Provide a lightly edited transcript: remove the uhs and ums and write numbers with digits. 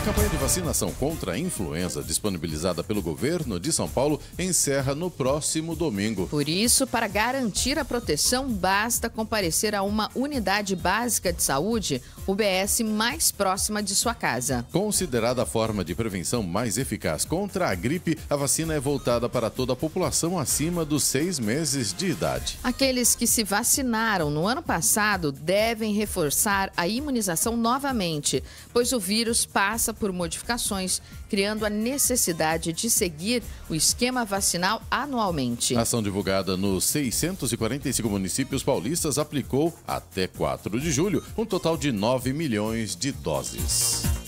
A campanha de vacinação contra a influenza disponibilizada pelo governo de São Paulo encerra no próximo domingo. Por isso, para garantir a proteção, basta comparecer a uma unidade básica de saúde, UBS, mais próxima de sua casa. Considerada a forma de prevenção mais eficaz contra a gripe, a vacina é voltada para toda a população acima dos 6 meses de idade. Aqueles que se vacinaram no ano passado devem reforçar a imunização novamente, pois o vírus passa por modificações, criando a necessidade de seguir o esquema vacinal anualmente. A ação divulgada nos 645 municípios paulistas aplicou, até 4 de julho, um total de 9 milhões de doses.